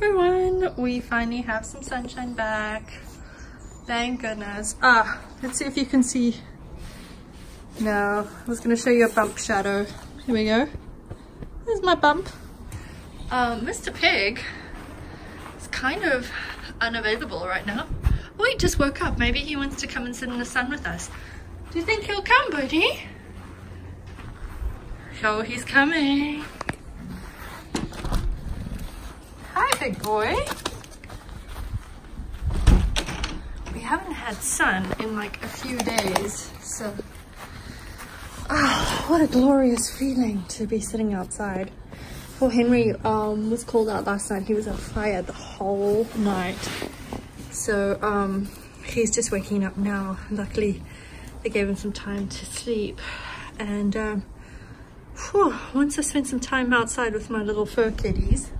everyone, we finally have some sunshine back, thank goodness. Let's see if you can see. No, I was gonna show you a bump shadow. Here we go, there's my bump. Mr. Pig is kind of unavailable right now. Oh, he just woke up. Maybe he wants to come and sit in the sun with us. Do you think he'll come, buddy? Oh, he's coming. Hi, big boy. We haven't had sun in like a few days, so... Oh, what a glorious feeling to be sitting outside. Poor Henry was called out last night. He was on fire the whole night. So he's just waking up now. Luckily, they gave him some time to sleep. And whew, once I spend some time outside with my little fur kitties,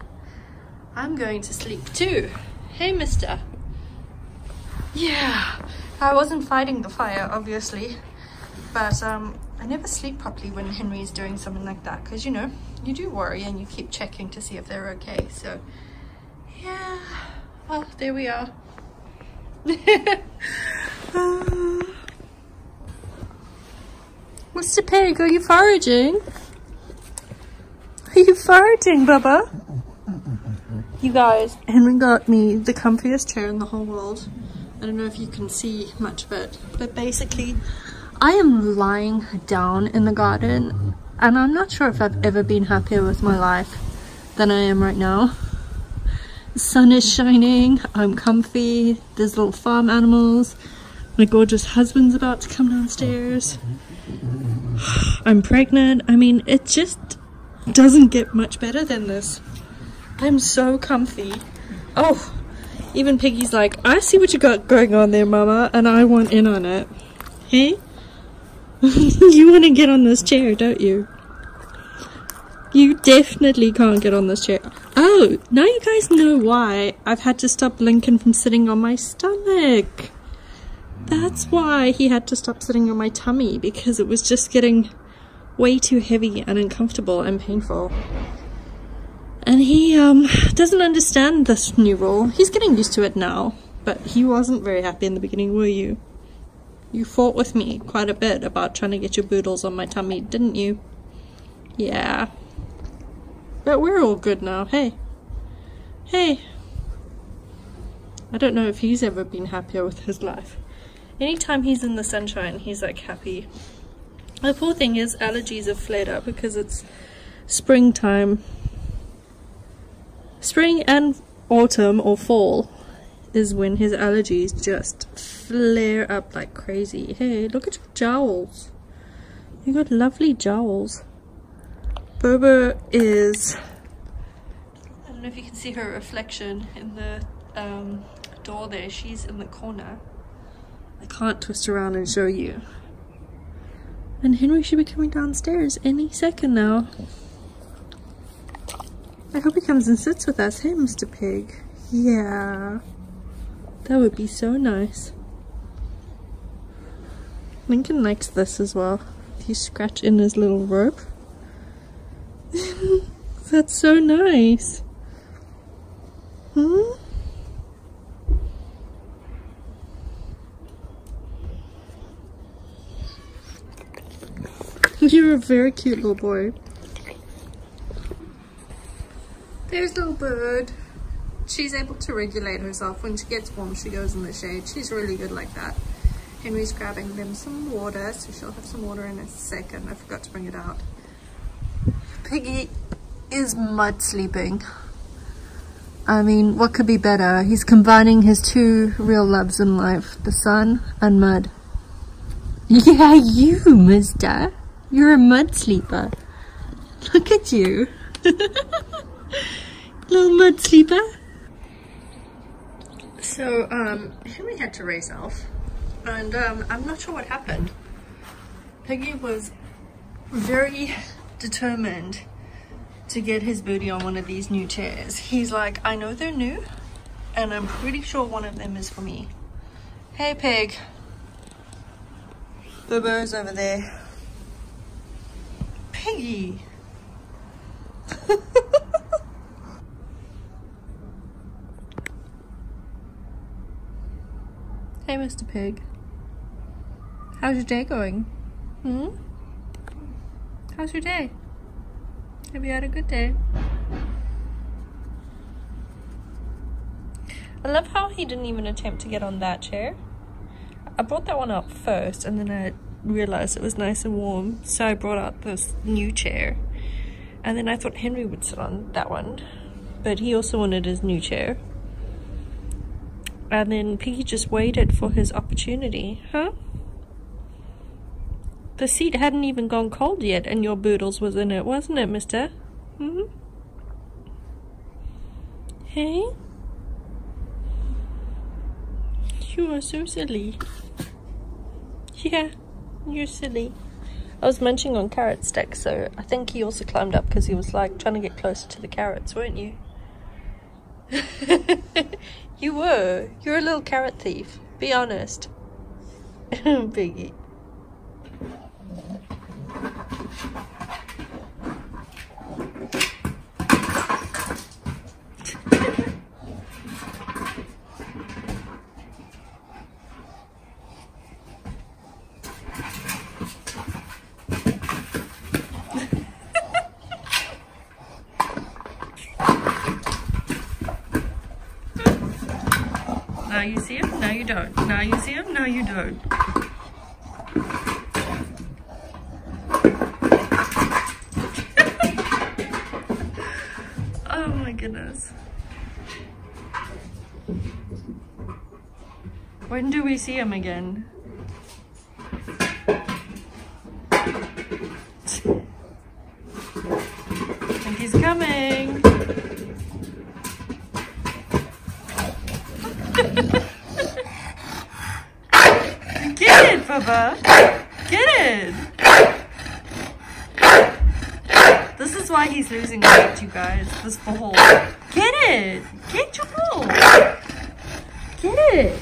I'm going to sleep too. Hey, mister. Yeah, I wasn't fighting the fire, obviously. But I never sleep properly when Henry is doing something like that. Because, you know, you do worry and you keep checking to see if they're okay. So, yeah. Well, there we are. Mr. Pig, are you foraging? Are you foraging, Bubba? You guys, Henry got me the comfiest chair in the whole world. I don't know if you can see much of it, but basically I am lying down in the garden and I'm not sure if I've ever been happier with my life than I am right now. The sun is shining, I'm comfy, there's little farm animals, my gorgeous husband's about to come downstairs, I'm pregnant. I mean, it just doesn't get much better than this. I'm so comfy. Oh, even Piggy's like, I see what you got going on there, Mama, and I want in on it. Hey? You want to get on this chair, don't you? You definitely can't get on this chair. Oh, now you guys know why I've had to stop Lincoln from sitting on my stomach. That's why he had to stop sitting on my tummy, because it was just getting way too heavy and uncomfortable and painful. And he doesn't understand this new rule. He's getting used to it now, but he wasn't very happy in the beginning, were you? You fought with me quite a bit about trying to get your boodles on my tummy, didn't you? Yeah. But we're all good now. Hey. Hey. I don't know if he's ever been happier with his life. Anytime he's in the sunshine, he's like happy. The poor thing is allergies have flared up because it's springtime. Spring and autumn or fall is when his allergies just flare up like crazy. Hey, look at your jowls. You got lovely jowls. Bobo is... I don't know if you can see her reflection in the door there. She's in the corner. I can't twist around and show you. And Henry should be coming downstairs any second now. I hope he comes and sits with us. Hey, Mr. Pig. Yeah. That would be so nice. Lincoln likes this as well. You scratch in his little rope. That's so nice. Hmm? You're a very cute little boy. There's little bird. She's able to regulate herself. When she gets warm, she goes in the shade. She's really good like that. Henry's grabbing them some water, so she'll have some water in a second. I forgot to bring it out. Piggy is mud sleeping. I mean, what could be better? He's combining his two real loves in life, the sun and mud. Yeah, you, mister. You're a mud sleeper. Look at you. Little mud sleeper. So, Henry had to raise Alf, and I'm not sure what happened. Piggy was very determined to get his booty on one of these new chairs. He's like, I know they're new, and I'm pretty sure one of them is for me. Hey, Pig. Bobo's over there. Piggy. Hey, Mr. Pig. How's your day going? Hmm? How's your day? Have you had a good day? I love how he didn't even attempt to get on that chair. I brought that one up first and then I realized it was nice and warm, so I brought out this new chair. And then I thought Henry would sit on that one, but he also wanted his new chair. And then Piggy just waited for his opportunity, huh? The seat hadn't even gone cold yet and your Boodles was in it, wasn't it, mister? Mm-hmm. Hey? You are so silly. Yeah, you're silly. I was munching on carrot sticks, so I think he also climbed up because he was like trying to get closer to the carrots, weren't you? You were. You're a little carrot thief. Be honest. Piggy. Now you see him, now you don't. Now you see him, now you don't. Oh my goodness. When do we see him again? I think he's coming. Get it, Bubba! Get it! This is why he's losing weight, you guys. This bowl. Get it! Get your bowl! Get it!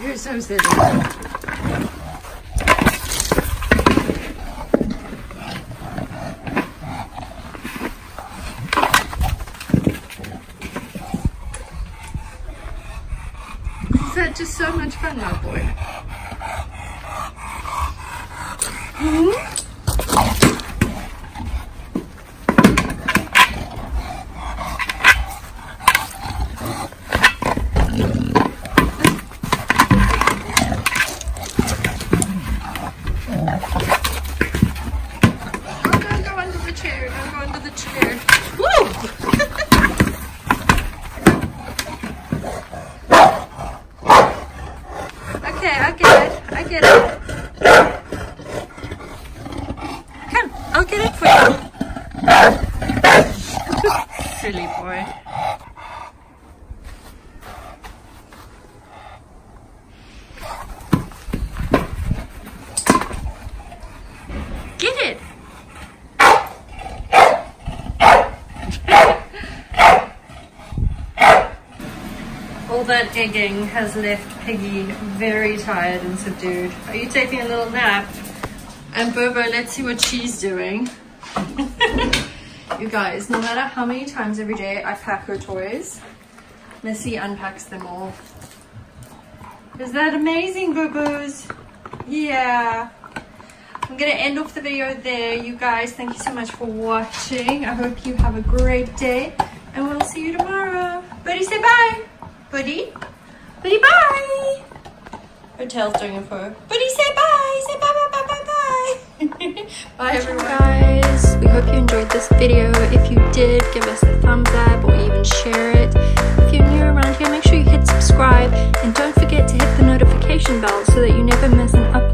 You're so silly. Is that just so much fun, my boy? Hmm? All that egging has left Piggy very tired and subdued. Are you taking a little nap? And Bobo, let's see what she's doing. You guys, no matter how many times every day I pack her toys, Missy unpacks them all. Is that amazing, Bobo's? Yeah. I'm gonna end off the video there, you guys. Thank you so much for watching. I hope you have a great day and we'll see you tomorrow. Buddy, say bye. Buddy? Buddy, bye! Her tail's doing it for her. Buddy, say bye! Say bye, bye, bye, bye, bye! Bye, everyone. Guys, we hope you enjoyed this video. If you did, give us a thumbs up or even share it. If you're new around here, make sure you hit subscribe. And don't forget to hit the notification bell so that you never miss an update.